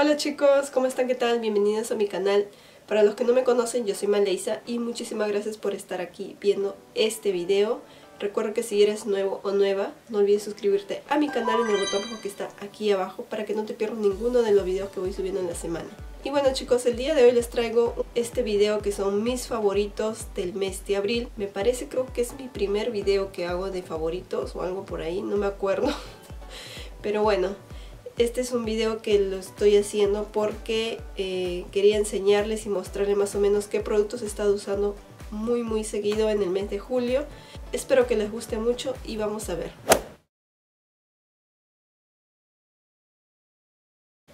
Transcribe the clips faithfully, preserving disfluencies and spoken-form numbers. Hola chicos, ¿cómo están? ¿Qué tal? Bienvenidos a mi canal. Para los que no me conocen, yo soy Maleisa y muchísimas gracias por estar aquí viendo este video. Recuerda que si eres nuevo o nueva, no olvides suscribirte a mi canal en el botón rojo que está aquí abajo para que no te pierdas ninguno de los videos que voy subiendo en la semana. Y bueno chicos, el día de hoy les traigo este video que son mis favoritos del mes de abril. Me parece, creo que es mi primer video que hago de favoritos o algo por ahí, no me acuerdo. Pero bueno, este es un video que lo estoy haciendo porque eh, quería enseñarles y mostrarles más o menos qué productos he estado usando muy muy seguido en el mes de julio. Espero que les guste mucho y vamos a ver.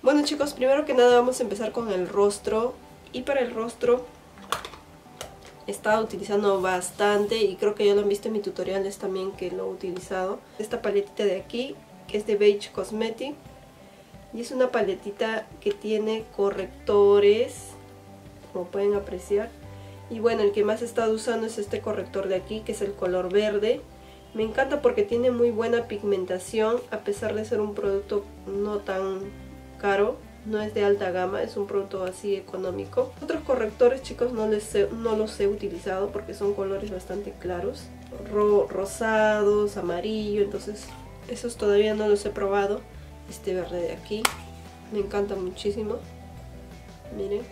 Bueno chicos, primero que nada vamos a empezar con el rostro. Y para el rostro he estado utilizando bastante, y creo que ya lo han visto en mis tutoriales también que lo he utilizado, esta paletita de aquí, que es de B H Cosmetics. Y es una paletita que tiene correctores, como pueden apreciar. Y bueno, el que más he estado usando es este corrector de aquí, que es el color verde. Me encanta porque tiene muy buena pigmentación, a pesar de ser un producto no tan caro, no es de alta gama, es un producto así económico. Otros correctores, chicos, no, les he, no los he utilizado porque son colores bastante claros, ro rosados, amarillo, entonces esos todavía no los he probado. Este verde de aquí me encanta muchísimo, miren.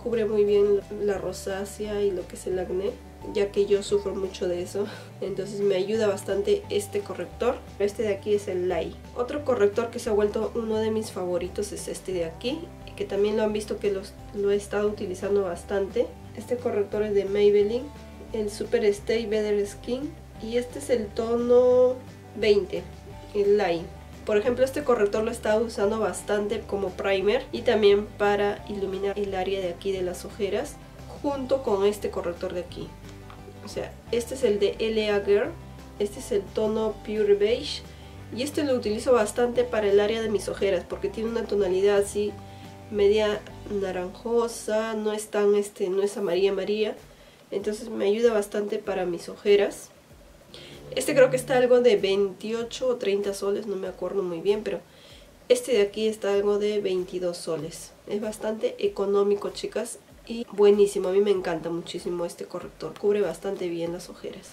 Cubre muy bien la rosácea y lo que es el acné, ya que yo sufro mucho de eso. Entonces me ayuda bastante este corrector. Este de aquí es el Light. Otro corrector que se ha vuelto uno de mis favoritos es este de aquí, que también lo han visto que los, lo he estado utilizando bastante. Este corrector es de Maybelline, el Super Stay Better Skin. Y este es el tono veinte, el Light. Por ejemplo, este corrector lo he estado usando bastante como primer y también para iluminar el área de aquí de las ojeras, junto con este corrector de aquí. O sea, este es el de L A Girl, este es el tono Pure Beige, y este lo utilizo bastante para el área de mis ojeras porque tiene una tonalidad así media naranjosa, no es tan este, no es amarilla amarilla, entonces me ayuda bastante para mis ojeras. Este creo que está algo de veintiocho o treinta soles, no me acuerdo muy bien, pero este de aquí está algo de veintidós soles. Es bastante económico, chicas, y buenísimo. A mí me encanta muchísimo este corrector. Cubre bastante bien las ojeras,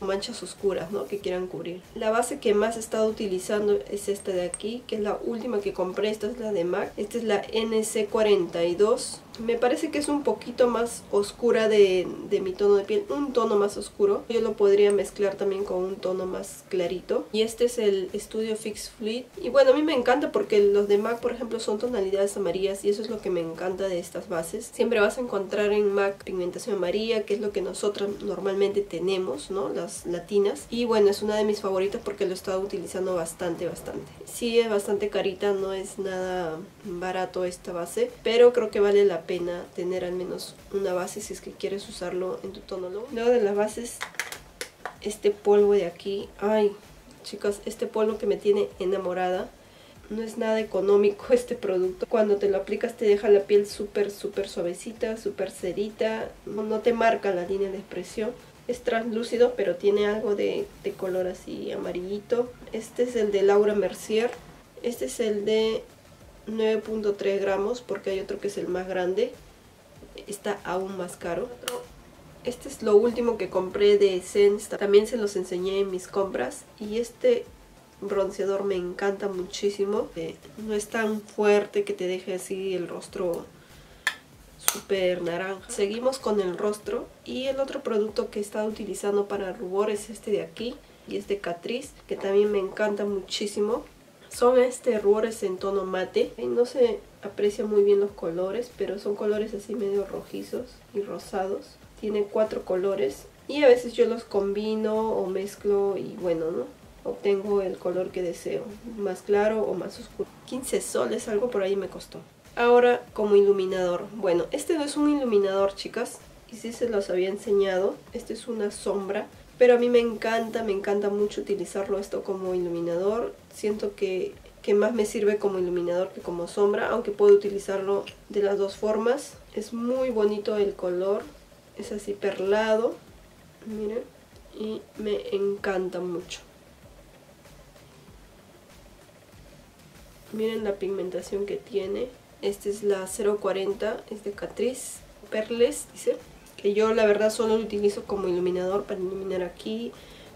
manchas oscuras, ¿no?, que quieran cubrir. La base que más he estado utilizando es esta de aquí, que es la última que compré. Esta es la de M A C. Esta es la N C cuarenta y dos. Me parece que es un poquito más oscura de, de mi tono de piel, un tono más oscuro. Yo lo podría mezclar también con un tono más clarito. Y este es el Studio Fix Fluid. Y bueno, a mí me encanta porque los de M A C, por ejemplo, son tonalidades amarillas, y eso es lo que me encanta de estas bases. Siempre vas a encontrar en M A C pigmentación amarilla, que es lo que nosotras normalmente tenemos, ¿no?, las latinas. Y bueno, es una de mis favoritas porque lo he estado utilizando bastante, bastante. Sí, es bastante carita, no es nada barato esta base, pero creo que vale la pena tener al menos una base si es que quieres usarlo en tu tono. Luego de las bases, este polvo de aquí. Ay, chicas, este polvo que me tiene enamorada. No es nada económico este producto. Cuando te lo aplicas te deja la piel súper, súper suavecita, súper cerita. No te marca la línea de expresión. Es translúcido, pero tiene algo de, de color así amarillito. Este es el de Laura Mercier. Este es el de nueve punto tres gramos, porque hay otro que es el más grande. Está aún más caro. Este es lo último que compré de Essence. También se los enseñé en mis compras. Y este bronceador me encanta muchísimo. No es tan fuerte que te deje así el rostro super naranja. Seguimos con el rostro, y el otro producto que he estado utilizando para rubor es este de aquí, y es de Catrice, que también me encanta muchísimo. Son este rubores en tono mate, no se aprecian muy bien los colores, pero son colores así medio rojizos y rosados. Tiene cuatro colores y a veces yo los combino o mezclo y bueno, ¿no?, obtengo el color que deseo, más claro o más oscuro. quince soles, algo por ahí me costó. Ahora, como iluminador, bueno, este no es un iluminador, chicas, y sí se los había enseñado, este es una sombra, pero a mí me encanta, me encanta mucho utilizarlo esto como iluminador. Siento que, que más me sirve como iluminador que como sombra, aunque puedo utilizarlo de las dos formas. Es muy bonito el color, es así perlado, miren, y me encanta mucho. Miren la pigmentación que tiene. Esta es la cero cuarenta, es de Catrice, Perles, dice. Que yo la verdad solo lo utilizo como iluminador para iluminar aquí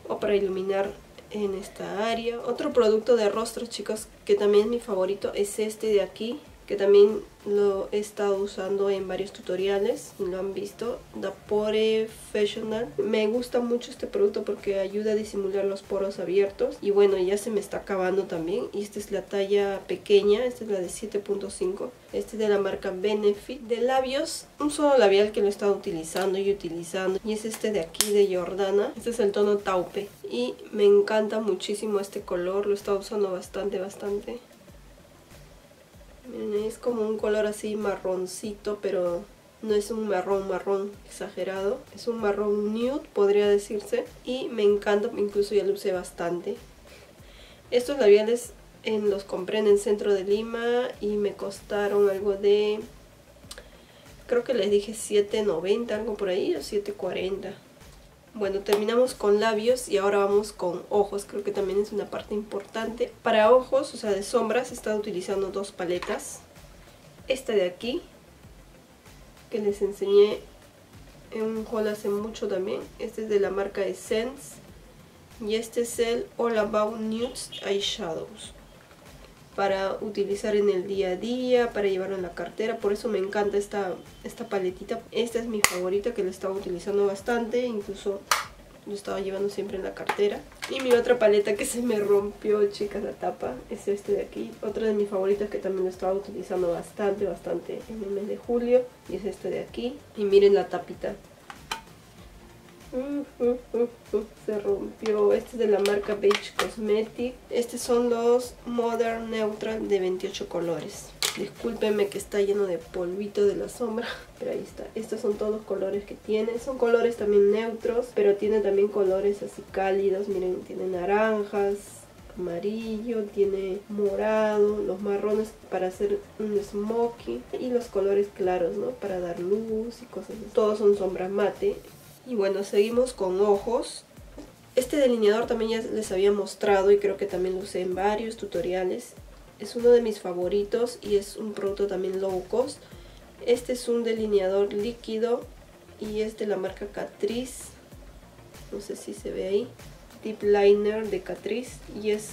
o para iluminar en esta área. Otro producto de rostro, chicos, que también es mi favorito, es este de aquí, que también lo he estado usando en varios tutoriales, lo han visto, The Porefessional. Me gusta mucho este producto porque ayuda a disimular los poros abiertos. Y bueno, ya se me está acabando también. Y esta es la talla pequeña, esta es la de siete punto cinco. Este es de la marca Benefit. De labios, un solo labial que lo he estado utilizando y utilizando. Y es este de aquí, de Jordana. Este es el tono taupe. Y me encanta muchísimo este color, lo he estado usando bastante, bastante. Miren, es como un color así marroncito, pero no es un marrón marrón exagerado. Es un marrón nude, podría decirse. Y me encanta, incluso ya lo usé bastante. Estos labiales en los compré en el centro de Lima y me costaron algo de... Creo que les dije siete noventa, algo por ahí, o siete cuarenta. Bueno, terminamos con labios y ahora vamos con ojos. Creo que también es una parte importante. Para ojos, o sea, de sombras, he estado utilizando dos paletas. Esta de aquí, que les enseñé en un haul hace mucho también. Este es de la marca Essence. Y este es el All About Nudes Eyeshadows. Para utilizar en el día a día, para llevarlo en la cartera. Por eso me encanta esta, esta paletita. Esta es mi favorita, que la estaba utilizando bastante. Incluso lo estaba llevando siempre en la cartera. Y mi otra paleta que se me rompió, chicas, la tapa, es este de aquí. Otra de mis favoritas que también lo estaba utilizando bastante, bastante en el mes de julio. Y es este de aquí. Y miren la tapita. Uh, uh, uh, uh, se rompió. Este es de la marca Beige Cosmetics. Estos son los Modern Neutral de veintiocho colores. Discúlpenme que está lleno de polvito de la sombra, pero ahí está. Estos son todos los colores que tiene. Son colores también neutros, pero tiene también colores así cálidos. Miren, tiene naranjas, amarillo, tiene morado, los marrones para hacer un smoky y los colores claros, ¿no? Para dar luz y cosas así. Todos son sombras mate. Y bueno, seguimos con ojos. Este delineador también ya les había mostrado y creo que también lo usé en varios tutoriales. Es uno de mis favoritos y es un producto también low cost. Este es un delineador líquido y es de la marca Catrice. No sé si se ve ahí. Dip Liner de Catrice y es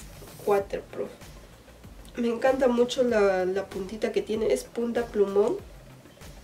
waterproof. Me encanta mucho la, la puntita que tiene. Es punta plumón.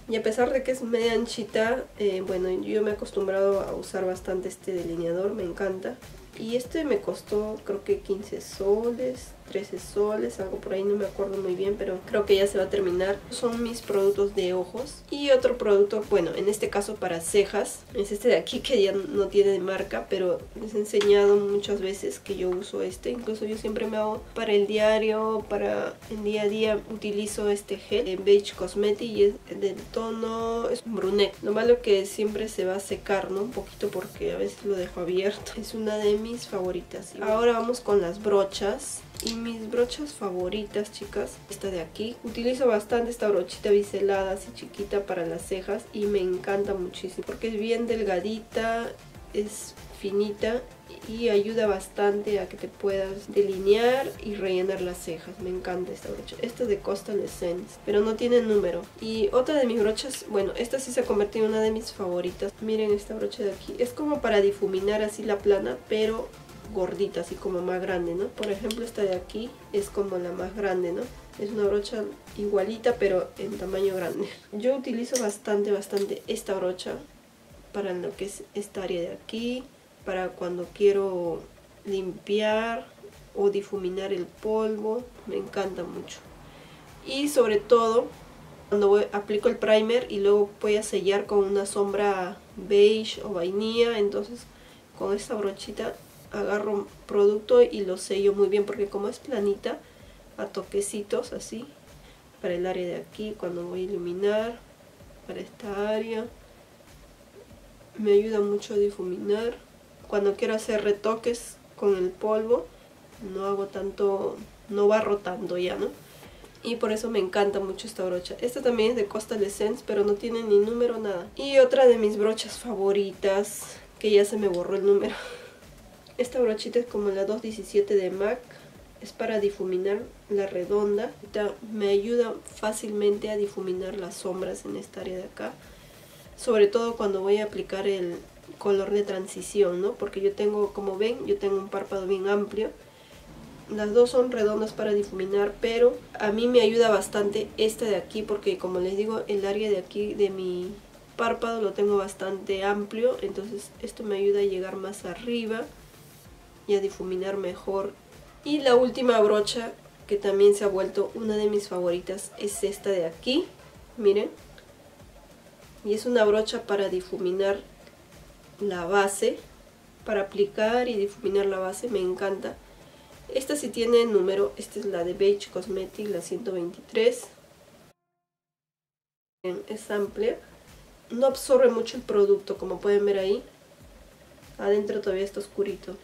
Y a pesar de que es media anchita, eh, bueno, yo me he acostumbrado a usar bastante este delineador, me encanta. Y este me costó creo que quince soles, trece soles, algo por ahí, no me acuerdo muy bien, pero creo que ya se va a terminar. Son mis productos de ojos. Y otro producto, bueno, en este caso para cejas, es este de aquí que ya no tiene marca, pero les he enseñado muchas veces que yo uso este. Incluso yo siempre me hago para el diario, para el día a día, utilizo este gel de Beige Cosmetics y es del tono, es un brunette. Lo malo que siempre se va a secar, ¿no? Un poquito porque a veces lo dejo abierto. Es una de mis favoritas. Ahora vamos con las brochas. Y mis brochas favoritas, chicas, esta de aquí. Utilizo bastante esta brochita biselada, así chiquita para las cejas. Y me encanta muchísimo porque es bien delgadita, es finita y ayuda bastante a que te puedas delinear y rellenar las cejas. Me encanta esta brocha. Esta es de Coastal Scents, pero no tiene número. Y otra de mis brochas, bueno, esta sí se ha convertido en una de mis favoritas. Miren esta brocha de aquí. Es como para difuminar así la plana, pero gordita, así como más grande, ¿no? Por ejemplo, esta de aquí es como la más grande, ¿no? Es una brocha igualita, pero en tamaño grande. Yo utilizo bastante, bastante esta brocha para lo que es esta área de aquí, para cuando quiero limpiar o difuminar el polvo. Me encanta mucho. Y sobre todo, cuando voy, aplico el primer y luego voy a sellar con una sombra beige o vainilla, entonces con esta brochita agarro producto y lo sello muy bien, porque como es planita, a toquecitos así, para el área de aquí, cuando voy a iluminar, para esta área, me ayuda mucho a difuminar. Cuando quiero hacer retoques con el polvo, no hago tanto, no barro tanto ya, ¿no? Y por eso me encanta mucho esta brocha. Esta también es de Coastal Scents, pero no tiene ni número, nada. Y otra de mis brochas favoritas, que ya se me borró el número. Esta brochita es como la doscientos diecisiete de M A C. es para difuminar la redonda. Me ayuda fácilmente a difuminar las sombras en esta área de acá, sobre todo cuando voy a aplicar el color de transición, ¿no? Porque yo tengo, como ven, yo tengo un párpado bien amplio. Las dos son redondas para difuminar, pero a mí me ayuda bastante esta de aquí, porque como les digo, el área de aquí de mi párpado lo tengo bastante amplio, entonces esto me ayuda a llegar más arriba y a difuminar mejor. Y la última brocha, que también se ha vuelto una de mis favoritas, es esta de aquí, miren. Y es una brocha para difuminar la base, para aplicar y difuminar la base, me encanta. Esta sí tiene número, esta es la de Beige Cosmetics, la ciento veintitrés. Es amplia, no absorbe mucho el producto, como pueden ver ahí. Adentro todavía está oscurito.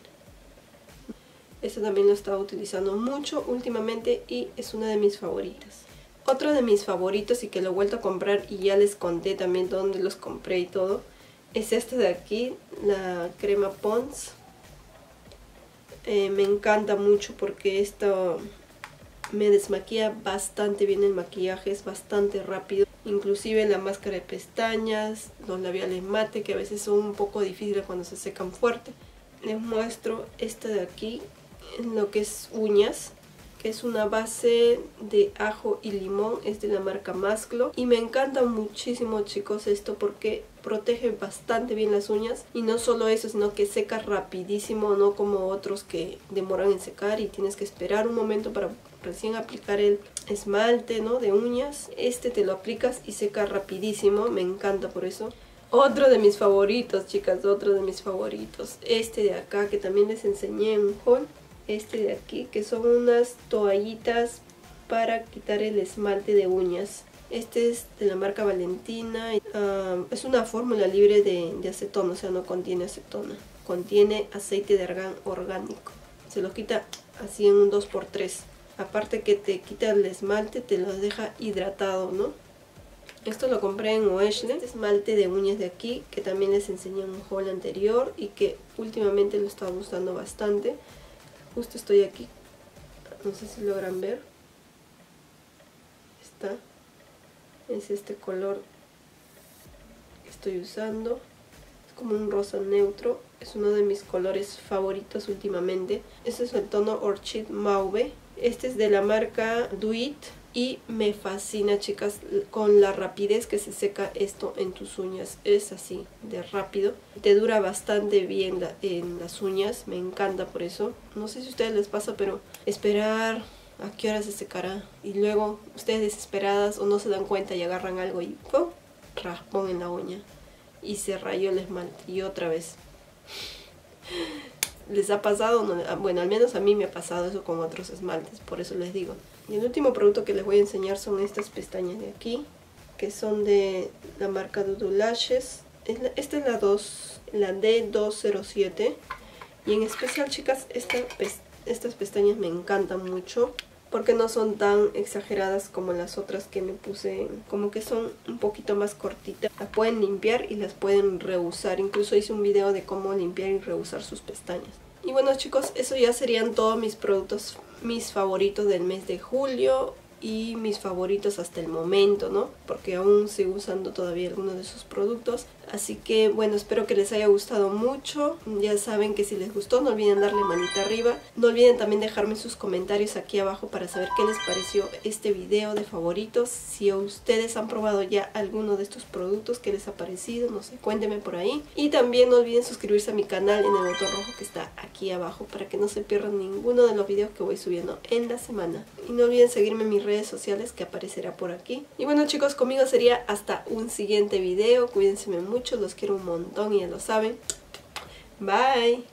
Esta también lo estaba utilizando mucho últimamente y es una de mis favoritas. Otro de mis favoritos, y que lo he vuelto a comprar y ya les conté también dónde los compré y todo, es esta de aquí, la crema Ponds. Eh, me encanta mucho porque esto me desmaquilla bastante bien el maquillaje, es bastante rápido. Inclusive la máscara de pestañas, los labiales mate, que a veces son un poco difíciles cuando se secan fuerte. Les muestro esta de aquí, en lo que es uñas, que es una base de ajo y limón, es de la marca Masglo. Y me encanta muchísimo, chicos, esto porque protege bastante bien las uñas. Y no solo eso, sino que seca rapidísimo, no como otros que demoran en secar y tienes que esperar un momento para recién aplicar el esmalte, ¿no?, de uñas. Este te lo aplicas y seca rapidísimo, me encanta por eso. Otro de mis favoritos, chicas, otro de mis favoritos, este de acá, que también les enseñé en un haul. Este de aquí, que son unas toallitas para quitar el esmalte de uñas. Este es de la marca Valentina. Uh, es una fórmula libre de, de acetona, o sea, no contiene acetona. Contiene aceite de argán orgánico. Se los quita así en un dos por tres. Aparte que te quita el esmalte, te los deja hidratado, ¿no? Esto lo compré en Oeschle. Este esmalte de uñas de aquí, que también les enseñé en un haul anterior y que últimamente lo estaba gustando bastante. Justo estoy aquí, no sé si logran ver, está, es este color que estoy usando, es como un rosa neutro, es uno de mis colores favoritos últimamente. Este es el tono Orchid Mauve, este es de la marca Duit y me fascina, chicas, con la rapidez que se seca esto en tus uñas, es así de rápido, te dura bastante bien la, en las uñas, me encanta por eso. No sé si a ustedes les pasa, pero esperar a qué hora se secará y luego ustedes desesperadas o no se dan cuenta y agarran algo y ¡pum!, raspón en la uña y se rayó el esmalte y otra vez. ¿Les ha pasado? Bueno, al menos a mí me ha pasado eso con otros esmaltes, por eso les digo. Y el último producto que les voy a enseñar son estas pestañas de aquí, que son de la marca Dodolashes. Esta es la dos, la D doscientos siete. Y en especial, chicas, esta, estas pestañas me encantan mucho, porque no son tan exageradas como las otras que me puse, como que son un poquito más cortitas. Las pueden limpiar y las pueden reusar. Incluso hice un video de cómo limpiar y reusar sus pestañas. Y bueno, chicos, eso ya serían todos mis productos, mis favoritos del mes de julio y mis favoritos hasta el momento, ¿no? Porque aún sigo usando todavía algunos de sus productos. Así que bueno, espero que les haya gustado mucho. Ya saben que si les gustó, no olviden darle manita arriba. No olviden también dejarme sus comentarios aquí abajo para saber qué les pareció este video de favoritos. Si ustedes han probado ya alguno de estos productos, qué les ha parecido, no sé, cuéntenme por ahí. Y también no olviden suscribirse a mi canal en el botón rojo que está aquí abajo para que no se pierdan ninguno de los videos que voy subiendo en la semana. Y no olviden seguirme en mis redes sociales que aparecerá por aquí. Y bueno, chicos, conmigo sería hasta un siguiente video. Cuídense mucho. Los quiero un montón y ya lo saben. Bye.